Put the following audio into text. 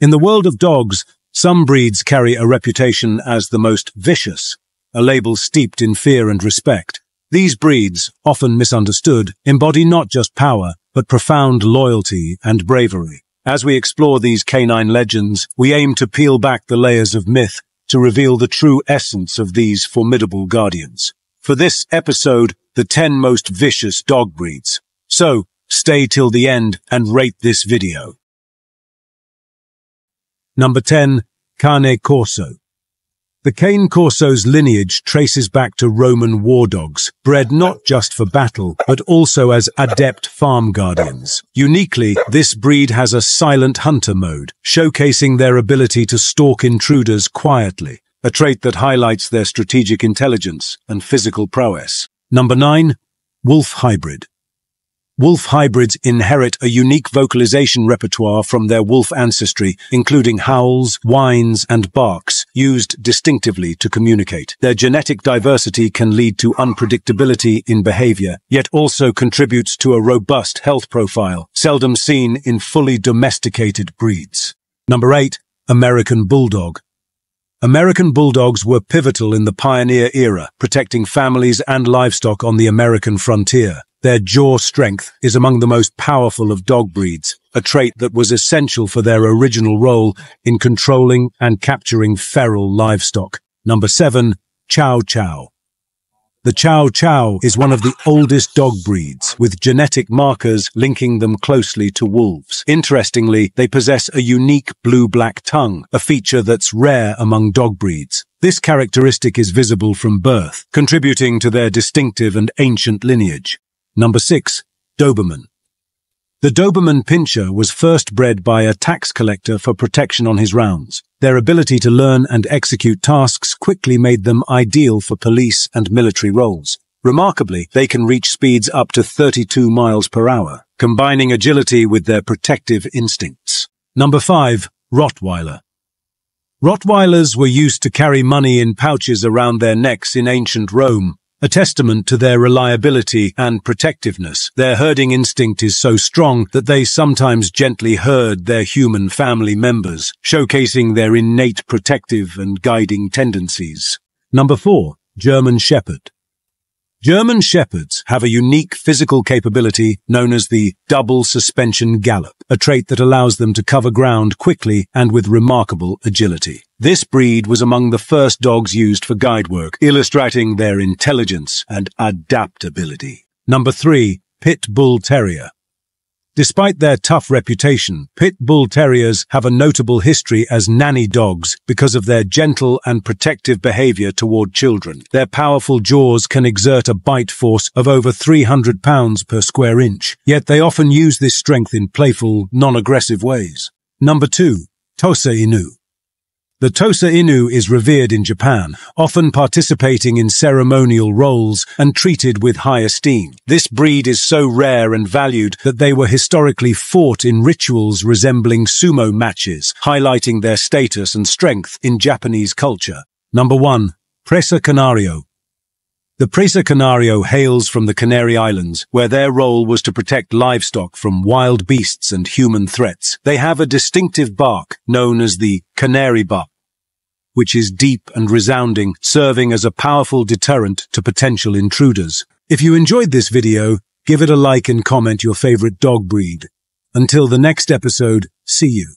In the world of dogs, some breeds carry a reputation as the most vicious, a label steeped in fear and respect. These breeds, often misunderstood, embody not just power, but profound loyalty and bravery. As we explore these canine legends, we aim to peel back the layers of myth to reveal the true essence of these formidable guardians. For this episode, the 10 most vicious dog breeds. So, stay till the end and rate this video. Number 10. Cane Corso. The Cane Corso's lineage traces back to Roman war dogs, bred not just for battle, but also as adept farm guardians. Uniquely, this breed has a silent hunter mode, showcasing their ability to stalk intruders quietly, a trait that highlights their strategic intelligence and physical prowess. Number 9. Wolf Hybrid. Wolf hybrids inherit a unique vocalization repertoire from their wolf ancestry, including howls, whines, and barks, used distinctively to communicate. Their genetic diversity can lead to unpredictability in behavior, yet also contributes to a robust health profile, seldom seen in fully domesticated breeds. Number 8. American Bulldog. American Bulldogs were pivotal in the pioneer era, protecting families and livestock on the American frontier. Their jaw strength is among the most powerful of dog breeds, a trait that was essential for their original role in controlling and capturing feral livestock. Number 7. Chow Chow. The Chow Chow is one of the oldest dog breeds, with genetic markers linking them closely to wolves. Interestingly, they possess a unique blue-black tongue, a feature that's rare among dog breeds. This characteristic is visible from birth, contributing to their distinctive and ancient lineage. Number 6. Doberman. The Doberman Pinscher was first bred by a tax collector for protection on his rounds. Their ability to learn and execute tasks quickly made them ideal for police and military roles. Remarkably, they can reach speeds up to 32 miles per hour, combining agility with their protective instincts. Number 5. Rottweiler. Rottweilers were used to carry money in pouches around their necks in ancient Rome, a testament to their reliability and protectiveness. Their herding instinct is so strong that they sometimes gently herd their human family members, showcasing their innate protective and guiding tendencies. Number 4. German Shepherd. German Shepherds have a unique physical capability known as the double suspension gallop, a trait that allows them to cover ground quickly and with remarkable agility. This breed was among the first dogs used for guide work, illustrating their intelligence and adaptability. Number 3. Pit Bull Terrier. Despite their tough reputation, Pit Bull Terriers have a notable history as nanny dogs because of their gentle and protective behavior toward children. Their powerful jaws can exert a bite force of over 300 pounds per square inch, yet they often use this strength in playful, non-aggressive ways. Number 2. Tosa Inu. The Tosa Inu is revered in Japan, often participating in ceremonial roles and treated with high esteem. This breed is so rare and valued that they were historically fought in rituals resembling sumo matches, highlighting their status and strength in Japanese culture. Number 1. Presa Canario. The Presa Canario hails from the Canary Islands, where their role was to protect livestock from wild beasts and human threats. They have a distinctive bark known as the Canary Bark, which is deep and resounding, serving as a powerful deterrent to potential intruders. If you enjoyed this video, give it a like and comment your favorite dog breed. Until the next episode, see you.